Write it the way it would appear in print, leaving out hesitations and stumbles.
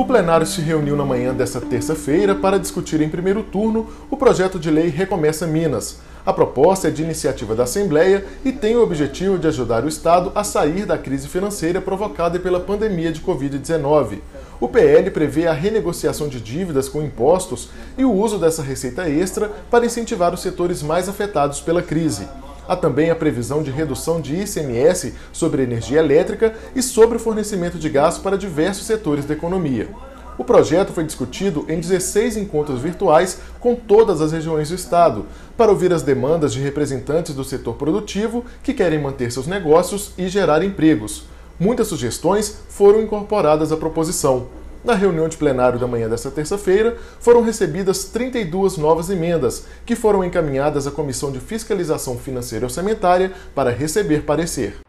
O plenário se reuniu na manhã desta terça-feira para discutir em primeiro turno o projeto de lei Recomeça Minas. A proposta é de iniciativa da Assembleia e tem o objetivo de ajudar o Estado a sair da crise financeira provocada pela pandemia de COVID-19. O PL prevê a renegociação de dívidas com impostos e o uso dessa receita extra para incentivar os setores mais afetados pela crise. Há também a previsão de redução de ICMS sobre energia elétrica e sobre o fornecimento de gás para diversos setores da economia. O projeto foi discutido em 16 encontros virtuais com todas as regiões do estado, para ouvir as demandas de representantes do setor produtivo que querem manter seus negócios e gerar empregos. Muitas sugestões foram incorporadas à proposição. Na reunião de plenário da manhã desta terça-feira, foram recebidas 32 novas emendas, que foram encaminhadas à Comissão de Fiscalização Financeira e Orçamentária para receber parecer.